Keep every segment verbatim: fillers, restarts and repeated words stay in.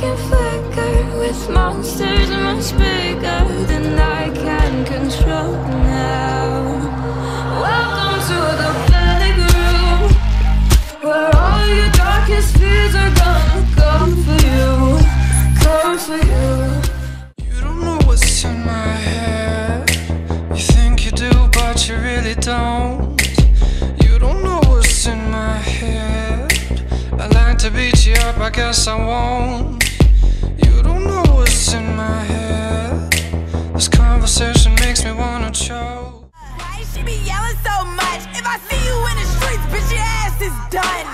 can flicker with monsters much bigger than I can control now. Welcome to the playground, where all your darkest fears are gonna come for you, come for you. You don't know what's in my head. You think you do, but you really don't. You don't know what's in my head. I like to beat you up, I guess I won't. You don't know what's in my head. This conversation makes me wanna choke. Why she be yelling so much? If I see you in the streets, bitch, your ass is done.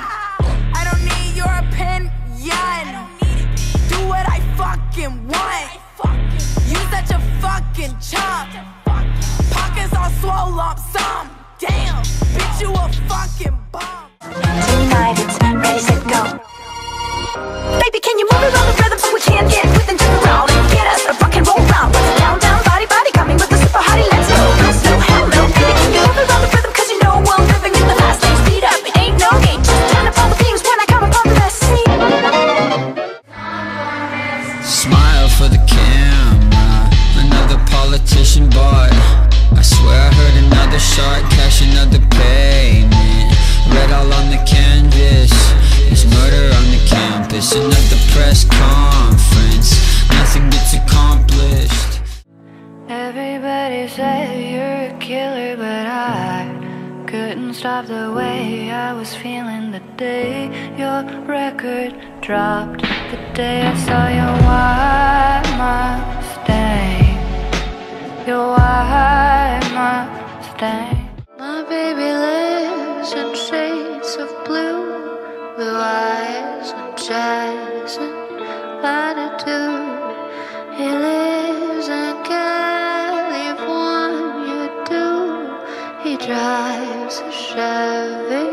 I don't need your opinion. Do what I fucking want. You such a fucking chump. Pockets all swole up some. Damn, bitch, you a fucking bum. Tonight it's ready, set, go. Baby, can you move it on the rhythm so we can get with and turn around and get us a rock and roll round? With a down, down, body, body coming with a super hottie. Let's go, let's go, hell no. Baby, can you move it on the rhythm? Cause you know I'm living in the last name. Speed up, it ain't no game. Just turn up all the beams when I come upon the scene. Smile for the camera. Another politician boy. I swear I heard another shot, cash another payment. Red all on the canvas, there's murder on the campus. Another press conference, nothing gets accomplished. Everybody said you're a killer, but I couldn't stop the way I was feeling the day your record dropped. The day I saw your white Mustang, your white Mustang. My baby lives in shades of blue, blue eyes and jazz and latitude. He lives in California too. He drives a Chevy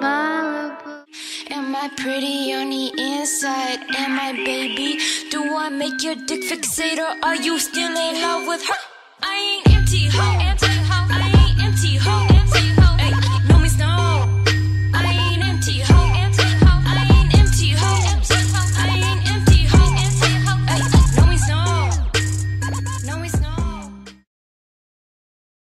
Malibu. Am I pretty on the inside? Am I baby? Do I make your dick fixate or are you still in love with her? I ain't empty, ho, empty.